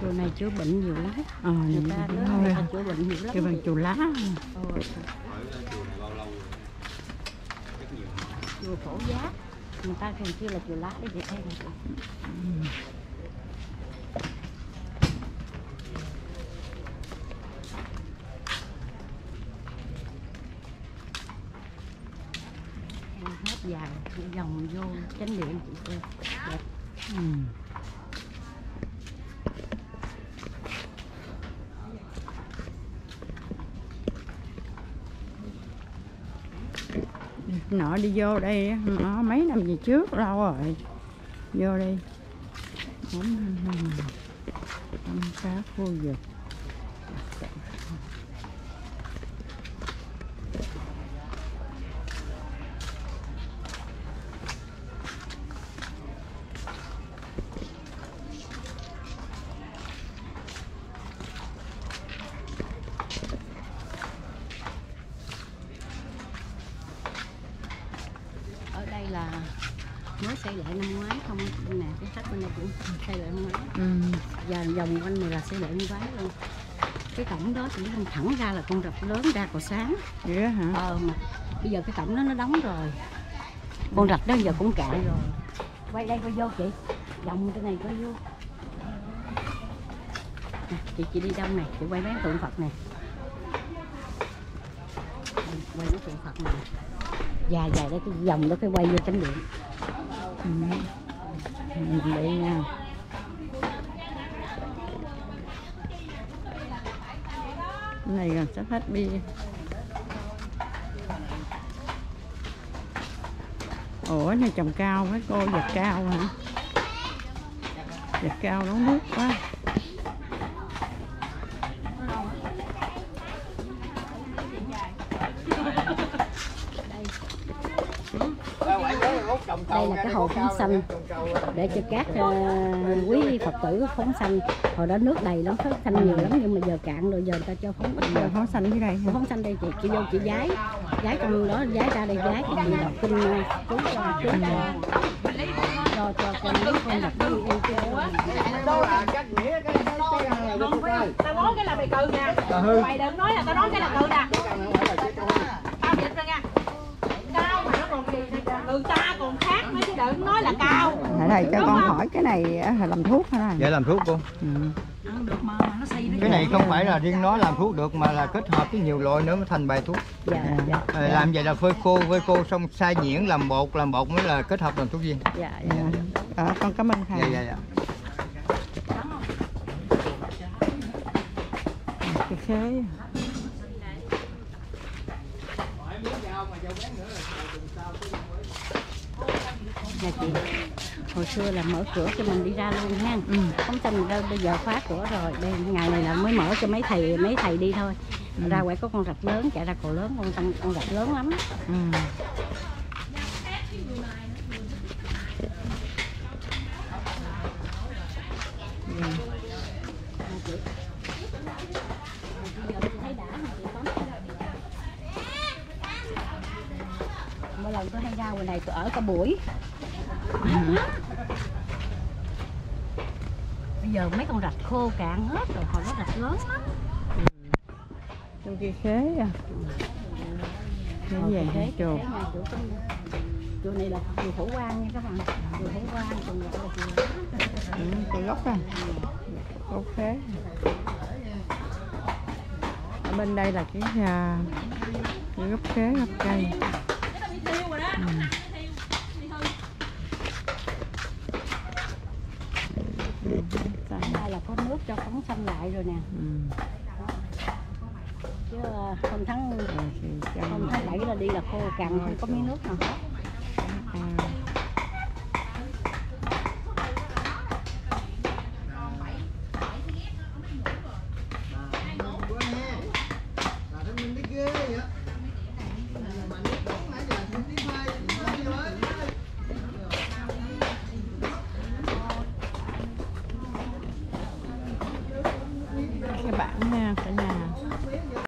Chùa này chữa bệnh nhiều lắm. Người ta nói chữa bệnh nhiều lắm. Kêu bằng chùa lá. Chùa Phổ Giác. Người ta thường kêu là chùa lá để dạy thêm. Hết dài, dòng vô chánh điện chị cô. Đẹp. Nọ đi vô đây nó mấy năm về trước lâu rồi, vô đi 4 năm 6 khu vực. Mới xây lại năm ngoái không nè, cái tháp bên này cũng xây lại năm ngoái. Và vòng quanh này là xây lại năm ngoái luôn. Cái cổng đó chỉ không thẳng ra là con rạch lớn ra cầu sáng. Vậy đó hả? Mà bây giờ cái cổng đó nó đóng rồi. Con rạch đó giờ cũng cạn rồi. Quay đây, quay vô chị. Vòng cái này quay vô. Nè, chị đi đông này, chị quay mấy tượng Phật này. Quay mấy tượng Phật này. Dài dài đó, cái vòng đó cái quay vô chánh điện. Để nha. Này gần sắp hết bia. Ủa này trồng cao mấy cô, giật cao hả? Giật cao nó nước quá. Đây là cái hồ phóng sanh để cho các quý Phật tử phóng sanh. Hồi đó nước đầy lắm, phóng sanh nhiều lắm nhưng mà giờ cạn rồi, giờ người ta cho phóng ít. Giờ phóng sanh dưới đây, phóng sanh đây chị vô chị giái trong đó, giái ra đây giái thì mình đọc kinh chú cho con nước con đọc đi yêu chơi. Đâu là cách nghĩa cái tao nói cái là bị cự nha. Mày đừng nói là tao nói cái là cự nè. Tao dịch ra nha. Cao mà nó còn gì từ ta còn khác mấy cái đợt nói là cao. Thầy cho con hỏi cái này là làm thuốc hả thầy? Dạ làm thuốc cô. Được mà nó xây cái này không phải là riêng nó làm thuốc được mà là kết hợp với nhiều loại nữa mới thành bài thuốc. Dạ. Làm vậy là phơi khô xong xay nhuyễn làm bột mới là kết hợp làm thuốc viên. Dạ. Con cảm ơn thầy. Dạ. Cái khế. Nhà chị hồi xưa là mở cửa cho mình đi ra luôn ha, không cho mình đâu, bây giờ khóa cửa rồi. Đây ngày này là mới mở cho mấy thầy đi thôi. Ra quậy có con rạch lớn chạy ra cầu lớn, con rạch lớn lắm. Mỗi lần tôi hay ra ngoài này tôi ở cả buổi. Bây giờ mấy con rạch khô cạn hết rồi, hồi nó rạch lớn lắm. Trong kia khế à. Cái chùa này là chùa Phổ Quang nha các bạn. Chùa Phổ Quang còn gọi là chùa Gốc à. Gốc Khế. Ở bên đây là cái gốc khế, gốc cây. Đây là có nước cho phóng sanh lại rồi nè. Chứ không tháng 7 là đi là khô cằn, không có miếng nước nào hết. Các bạn nha cả nhà.